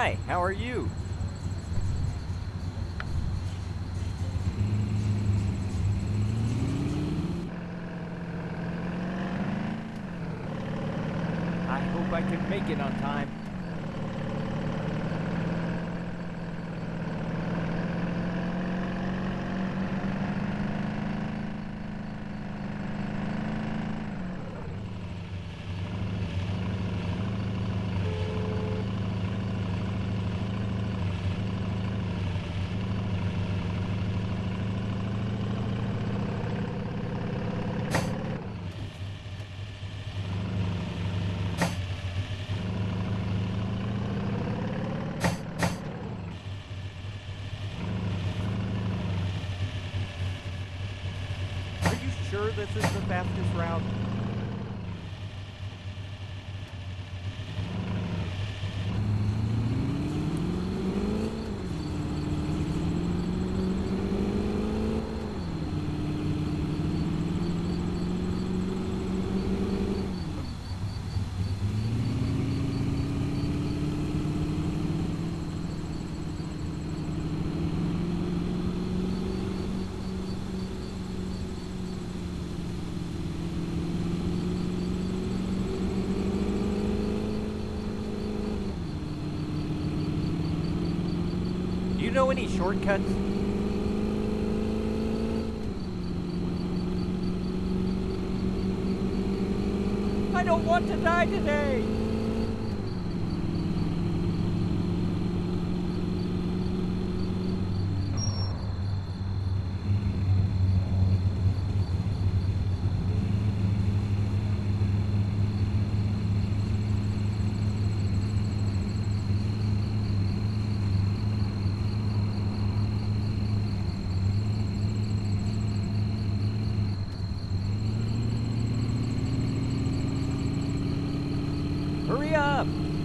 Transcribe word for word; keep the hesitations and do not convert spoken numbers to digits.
Hi, how are you? I hope I can make it on time. Sure, this is the fastest route. Do you know any shortcuts? I don't want to die today! Hurry up!